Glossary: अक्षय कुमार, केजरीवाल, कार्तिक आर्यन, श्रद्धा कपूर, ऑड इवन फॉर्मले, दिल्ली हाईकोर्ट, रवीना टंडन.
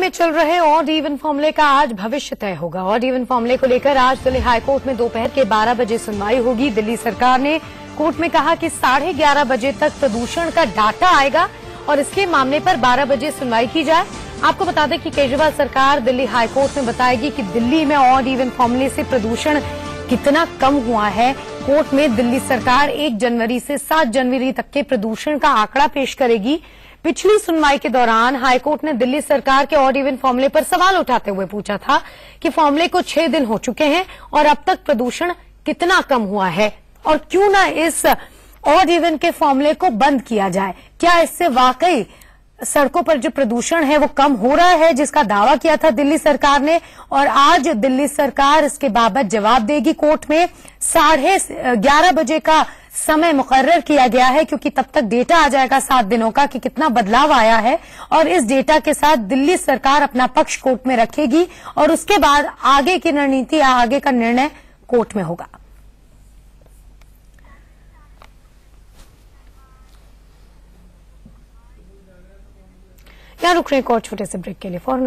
में चल रहे ऑड इवन फॉर्मले का आज भविष्य तय होगा। ऑड इवन फॉर्मले को लेकर आज दिल्ली हाईकोर्ट में दोपहर के 12 बजे सुनवाई होगी। दिल्ली सरकार ने कोर्ट में कहा कि 11:30 बजे तक प्रदूषण का डाटा आएगा और इसके मामले पर 12 बजे सुनवाई की जाए। आपको बता दें कि केजरीवाल सरकार दिल्ली हाईकोर्ट में बताएगी कि दिल्ली में ऑड इवन फॉर्मले से प्रदूषण कितना कम हुआ है। कोर्ट में दिल्ली सरकार 1 जनवरी से 7 जनवरी तक के प्रदूषण का आंकड़ा पेश करेगी। पिछली सुनवाई के दौरान हाईकोर्ट ने दिल्ली सरकार के ऑड इवन फॉर्मले पर सवाल उठाते हुए पूछा था कि फॉर्मले को 6 दिन हो चुके हैं और अब तक प्रदूषण कितना कम हुआ है और क्यों ना इस ऑड इवन के फॉर्मले को बंद किया जाए। क्या इससे वाकई सड़कों पर जो प्रदूषण है वो कम हो रहा है, जिसका दावा किया था दिल्ली सरकार ने? और आज दिल्ली सरकार इसके बाबत जवाब देगी। कोर्ट में 11:30 बजे का समय मुकर्रर किया गया है क्योंकि तब तक डेटा आ जाएगा 7 दिनों का कि कितना बदलाव आया है, और इस डेटा के साथ दिल्ली सरकार अपना पक्ष कोर्ट में रखेगी और उसके बाद आगे की रणनीति या आगे का निर्णय कोर्ट में होगा। यहाँ रुक रहे हैं एक और छोटे से ब्रेक के लिए।